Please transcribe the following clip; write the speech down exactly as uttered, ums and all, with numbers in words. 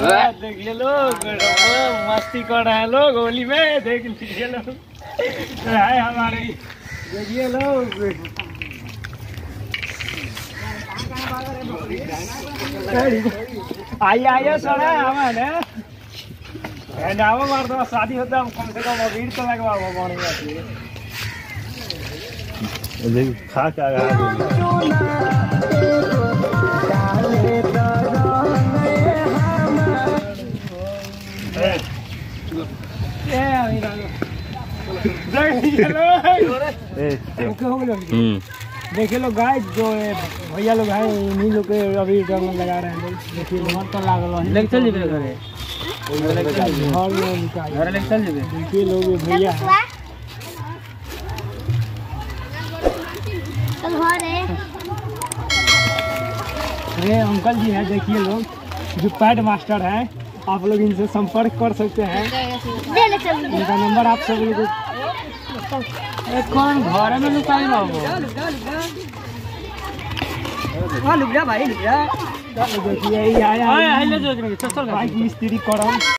देखिए लोग मस्ती कर रहे हैं लोग होली में, देख लीजिए लोग है हमारे, देखिए लोग आइए आइए सर है हमारे जाओ मार दो शादी होता है कम से कम अबीर तो लगवा खा क्या देखिए लोग गाय जो भैया लोग हैं इन्हीं लोग के अभी रंग लगा रहे हैं। देखिए बहुत तो लागल है चल जेबे घरे घर ले चल जेबे। देखिए लोग भैया अरे अंकल जी हैं, देखिए लोग जो पैड मास्टर हैं, आप लोग इनसे संपर्क कर सकते हैं। इनका नंबर आप सब लोग कौन घर में लुकाई रहो भाई मिस्त्री करम।